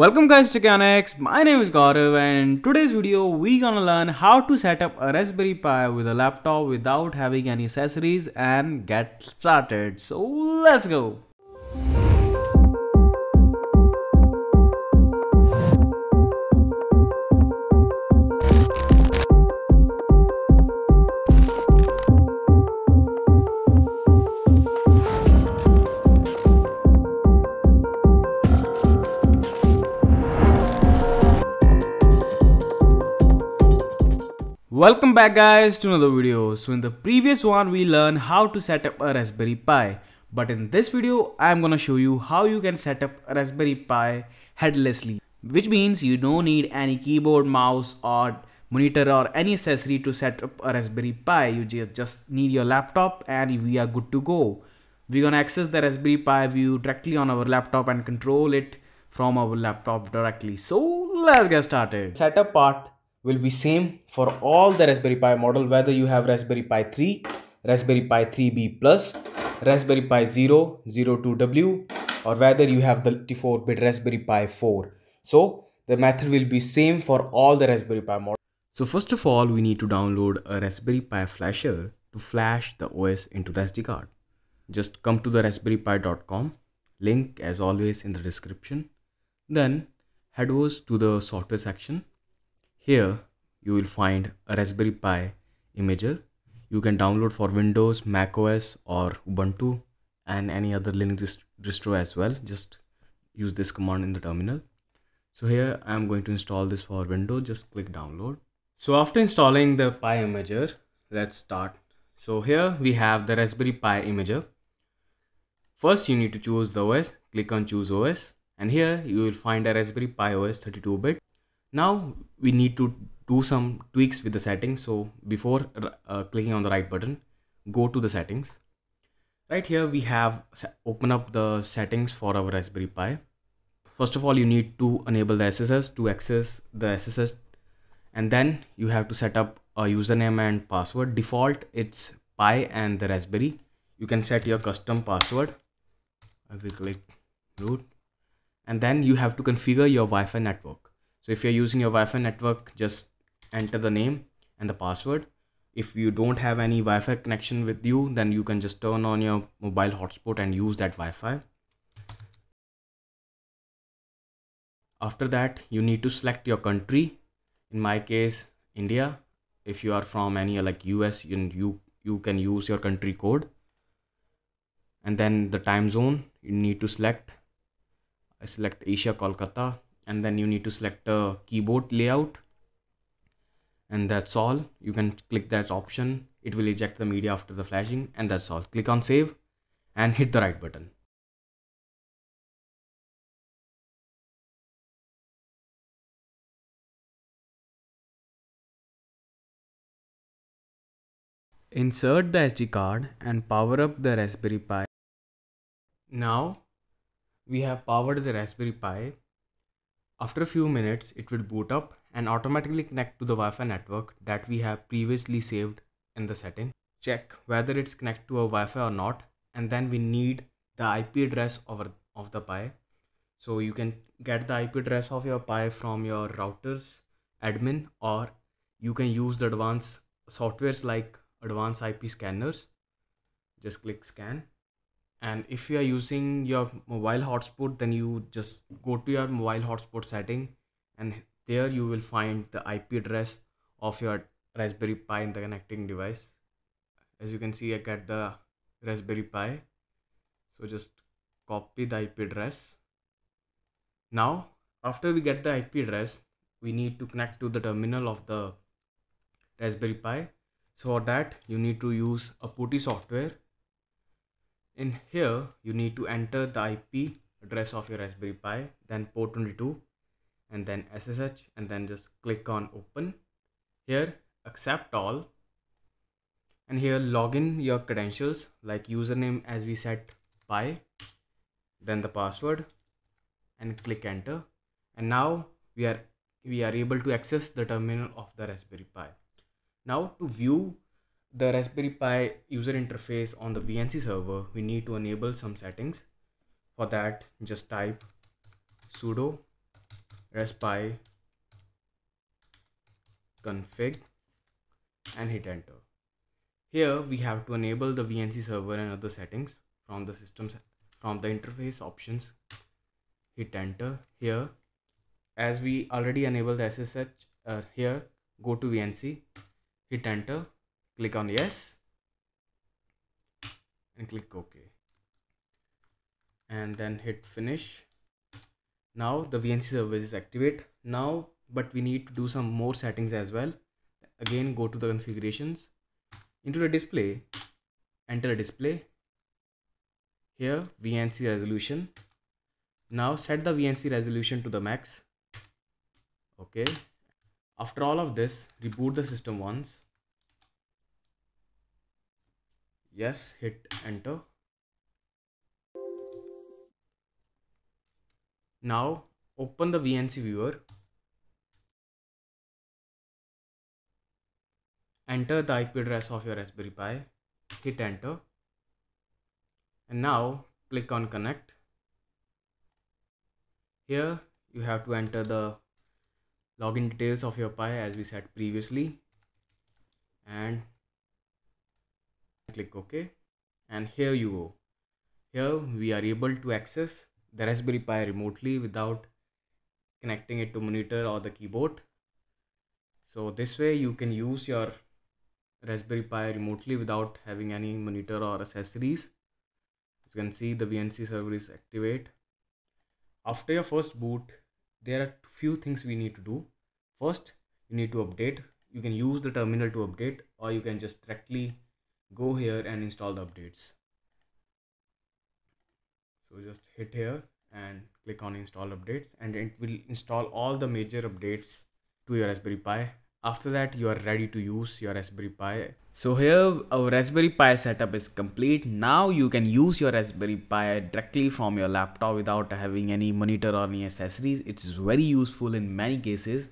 Welcome guys to Kanex. My name is Gaurav and in today's video we gonna learn how to set up a Raspberry Pi with a laptop without having any accessories and get started. So let's go. Welcome back guys to another video. So in the previous one we learned how to set up a Raspberry Pi, but in this video I'm gonna show you how you can set up a Raspberry Pi headlessly, which means you don't need any keyboard, mouse or monitor or any accessory to set up a Raspberry Pi. You just need your laptop and we are good to go. We're gonna access the Raspberry Pi view directly on our laptop and control it from our laptop directly. So let's get started. Setup part will be same for all the Raspberry Pi model, whether you have Raspberry Pi 3, Raspberry Pi 3B+, Raspberry Pi 0, 02W or whether you have the 4-bit Raspberry Pi 4. So the method will be same for all the Raspberry Pi model. So first of all we need to download a Raspberry Pi flasher to flash the OS into the SD card. Just come to the raspberrypi.com, link as always in the description. Then head over to the software section. Here you will find a Raspberry Pi Imager. You can download for Windows, Mac OS or Ubuntu and any other Linux distro as well. Just use this command in the terminal. So here I am going to install this for Windows. Just click download. So after installing the Pi Imager, let's start. So here we have the Raspberry Pi Imager. First you need to choose the OS. Click on choose OS and here you will find a Raspberry Pi OS 32-bit. Now we need to do some tweaks with the settings. So before clicking on the right button, go to the settings. Right here we have open up the settings for our Raspberry Pi. First of all, you need to enable the SSH to access the SSH, and then you have to set up a username and password. Default it's Pi and the Raspberry. You can set your custom password. I will click root, and then you have to configure your Wi-Fi network. So if you're using your Wi-Fi network, just enter the name and the password. If you don't have any Wi-Fi connection with you, then you can just turn on your mobile hotspot and use that Wi-Fi. After that, you need to select your country. In my case, India. If you are from any like US, you can use your country code. And then the time zone, you need to select. I select Asia, Kolkata. And then you need to select a keyboard layout, and that's all. You can click that option. It will eject the media after the flashing, and that's all. Click on save and hit the right button. Insert the SD card and power up the Raspberry Pi. Now we have powered the Raspberry Pi. After a few minutes, it will boot up and automatically connect to the Wi-Fi network that we have previously saved in the setting. Check whether it's connected to a Wi-Fi or not, and then we need the IP address of the Pi. So you can get the IP address of your Pi from your router's admin, or you can use the advanced softwares like Advanced IP Scanners. Just click scan. And if you are using your mobile hotspot, then you just go to your mobile hotspot setting, and there you will find the IP address of your Raspberry Pi in the connecting device. As you can see, I got the Raspberry Pi. So just copy the IP address. Now, after we get the IP address, we need to connect to the terminal of the Raspberry Pi. So for that, you need to use a PuTTY software. In here, you need to enter the IP address of your Raspberry Pi, then port 22 and then SSH, and then just click on open. Here, accept all, and here log in your credentials like username as we set Pi, then the password, and click enter. And now we are able to access the terminal of the Raspberry Pi. Now to view the Raspberry Pi user interface on the VNC server, we need to enable some settings. For that, just type sudo raspi config and hit enter. Here we have to enable the VNC server and other settings from the systems, from the interface options. Hit enter here. As we already enabled the SSH here, go to VNC, hit enter, click on yes and click OK, and then hit finish. Now the VNC server is activate now, but we need to do some more settings as well. Again, go to the configurations, into the display, enter display, here VNC resolution. Now set the VNC resolution to the max. Okay, after all of this, reboot the system once. Yes, hit enter. Now open the VNC viewer, enter the IP address of your Raspberry Pi, hit enter, and now click on connect. Here you have to enter the login details of your Pi as we said previously and click OK, and here you go. Here we are able to access the Raspberry Pi remotely without connecting it to monitor or the keyboard. So this way you can use your Raspberry Pi remotely without having any monitor or accessories. As you can see, the VNC server is activate. After your first boot, there are few things we need to do. First, you need to update. You can use the terminal to update, or you can just directly go here and install the updates. So just hit here and click on install updates, and it will install all the major updates to your Raspberry Pi. After that, you are ready to use your Raspberry Pi. So here our Raspberry Pi setup is complete. Now you can use your Raspberry Pi directly from your laptop without having any monitor or any accessories. It's very useful in many cases.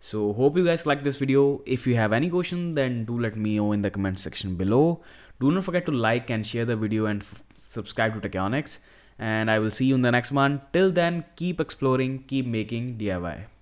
So hope you guys like this video. If you have any question, then do let me know in the comment section below. Do not forget to like and share the video and subscribe to Techeonics. And I will see you in the next one. Till then, keep exploring, keep making DIY.